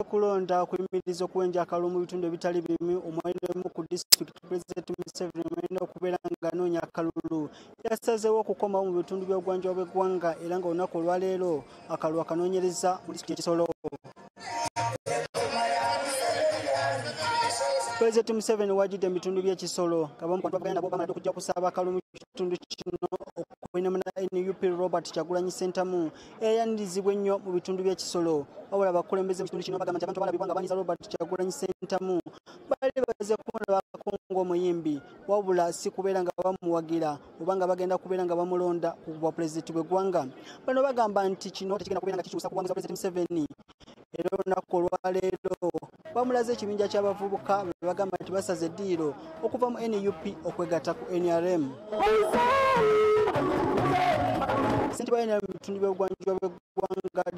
Okulonda okuyimiriza okwenja akalo mu bitundu bitali bimu omuwendo ku district President Museveni mwenna okubeera ng'anoonya akalulu yasazeewo okukomawo mu bitundu by'ogwanjwa bw'eggwanga era ng'olunaku olwaleero akalo akanoonyereza mu disitulikiti y'e Kisoro. President Museveni wajjidde mu bitundu by'e Kisoro ng'abamu ku bantu baganda bo bamadde okujja kusaba akalo mu kitundu kino okuwina mu NUP Robert Chagulani sentamu eyayanirizibwa ennyo mu bitundu by'e Kisoro. Wabula abakulembeze mu kitundu kino bagamba nti abantu abalabibwa nga baanyiza Robert Kyagulanyi Ssentamu baali baze kumulaba Congo omuyimbi, wabula si kubeera nga bamuwagira oba nga bagenda kubeera nga bamulonda ku bwa pulezidenti bw'eggwanga. Bano bagamba nti kino tekigenda kubeera nga kikyusa kuwanguza Pulezidenti Museveni. Era olunaku olwaleero bamulaze ekibinja ky'abavubuka be bagamba nti basaze eddiiro okuva mu NUP okwegatta ku NRM. Ssentebe w'NRM mu bitundu by'ogwanjwa bw'eggwanga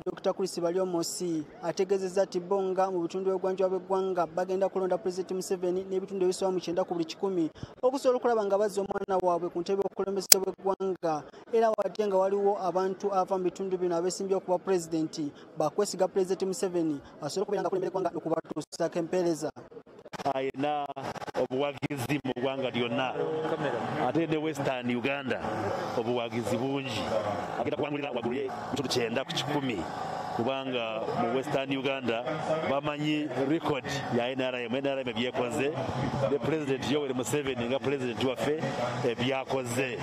Dr. Kulisibaliyomosi ategeezezza nti bonga mu bitundu by'ogwanjwa bw'eggwanga bagenda kulonda Pulezidenti Museveni n'ebitundu ebisoba mu 9 ku buli 100 okusobola okulaba nga bazza omwana waabwe ku ntebe y'obukulembeze bw'eggwanga, era wadde nga waliwo abantu ava mu bitundu bino abeesimbye okuba pulezidenti bakwesiga Pulezidenti Museveni asobola okubeera nga akulembera eggwanga okubatuusaako empeereza. Ayina obuwagizi mu ggwanga lyonna ate ne Western Uganda obuwagizi bungi agenda kuwangulira waggulu ye 9 ku 100 kubanga mu Western Uganda bamanyi record ya NRM ebyakoze ne President Yoweri Museveni nga President waffe ebyakoze.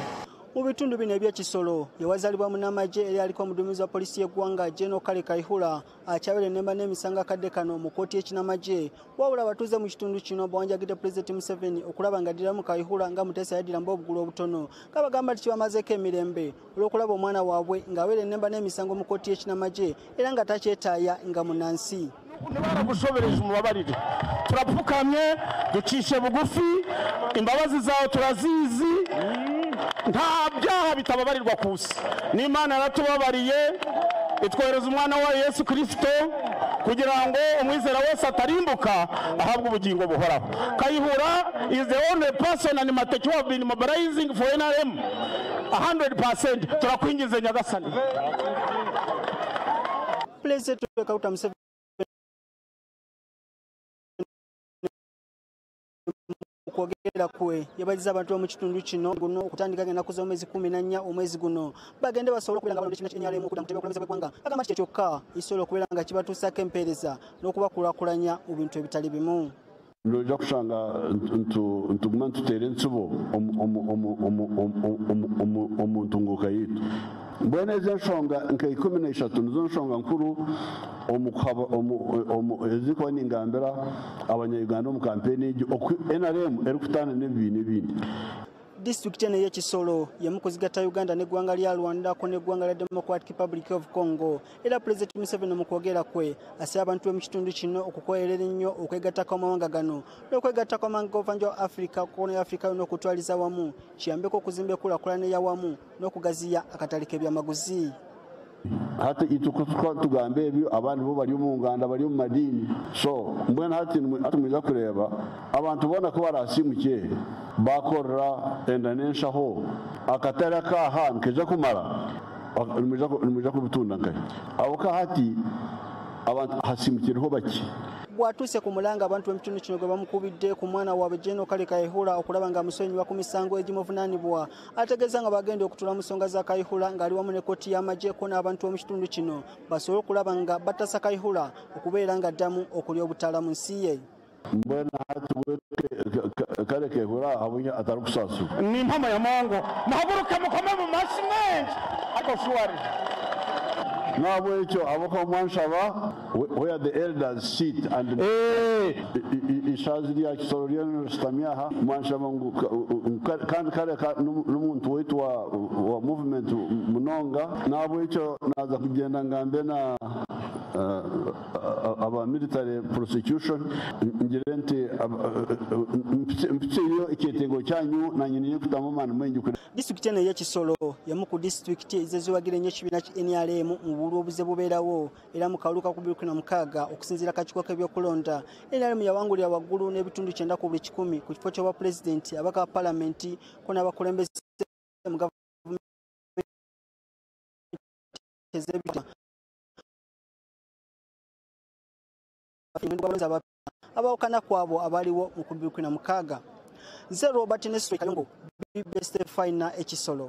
Mu bitundu bino eby'e Kisoro yewazalibwa munnamagye eri aliko omuduumizi wa poliisi y'eggwanga General Kayihura akyabere nnemba n'emisango akadde kano mu kkooti y'ekinamagye, wabula abatuuze mu kitundu kino bawanjagidde Pulezidenti Museveni okulaba ng'addiramu Kayihura nga Mutesa yaddirambu obugulu obutono, nga bagamba nti kibamazeeko emirembe olw'okulaba omwana waabwe ng'abere nnemba n'emisango mu kkooti y'ekinamagye era nga takyetaaya nga munnansi. Baragusobereza umubabarire, turapfukamye, ducishe bugufi, imbabazi zawe turazizi, nta byaha bitababarirwa ku isi. N'Imana yaratubabariye itwohereza umwana wa Yesu Kristo kugira ngo umwizera wese atarimbuka ahabwe ubugingo buhoraho. Kayihura is the only person and Mateki who have been mobilizing for NRM 100%. Turakwingize Nyagasani. Please take out Museveni. Kwogera kwe yabaziza abantu mu kitundu kino guno okutandika genda kuza omwezi 14 omwezi guno bagende basobola okubeera nga balonda kino kyenyalemu okutambutebwa okulembeza bw'eggwanga agamba nti kyokka isobola okubeera nga kibatuusaako empeereza n'okubakulakulanya mu bintu ebitali bimu. Ndojakushanga ntuguma ntuteere nsubo omuntu ng'okayita bwene ez'enshonga nke 13 nizo nshonga nkuru ezikooni ngambira abanyayuganda mu kampeni NRM erikutana n'ebintu ebindi. District eno y'e Kisoro yemu kuzigatta Uganda n'eggwanga lya Rwanda ko n'eggwanga lya Democratic Republic of Congo, era President Museveni mu kwogera kwe asaba abantu mu kitundu kino okukolerera ennyo okwegattako amawanga gano n'okwegattako amawanga ga Afrika ko ne Afrika n'okutwaliza wamu kiyambeko okuzimba ekulakulana ey'awamu n'okugaziya akatale k'ebyamaguzi. Hata itukutuka tugambe ebyo abantu bo bari mu nganda bari mu madini, so mbona hati mwiza kureba abantu bona ko barasimukiye bakorera endanesha ho akatara ka hanke za kumara mwiza kubutunda ngai abo ka hati abantu hasimukiriho baki watuse kumulanga abantu b'ekitundu kino gwe bamukubidde ku mwana waabwe General Kayihura okulaba nga musonyiwa ku misango egimuvunaanibwa, ategeeza nga bagenda okutula musonga za Kayihura ng'ali wamu n'ekkooti y'amagye ko n'abantu b'omu kitundu kino basobole okulaba nga batasa Kayihura okubeera nga ddamu okulya obutaala mu nsi ye. Mbona hati kale Kayihura abunya atari kusasu ni mpama ya mango muhaguruke mukome mu masi mengi akosuwari. Nabo ekyo aboka omwanshaba where the elders sit and ishaziri akisororiano stamiaha mwanshaba kan kare n'umuntu witwa wa movement munonga nabo ekyo naza kugenda ngambe na aba military prosecution ngirente mpitiriyo ikitengo cyanyu nanyinye kutamamana mwenye ku district ene ya Kisoro yamu ku district ezeziwagire nyo kibina NRM mu bulobuze bubeerawo era mukaluka ku bikuna mukaga okusinzira kakiiko k'ebyokulonda. NRM yawangulira waggulu n'ebitundu 9 ku buli 100 ku kifo ky'oba pulezidenti abaka palamenti ko n'abakulembeze mu gavumenti. abawukana kwabo abaliwo mu 2016 Robert Chagulani sentamu BBS Final Kisoro.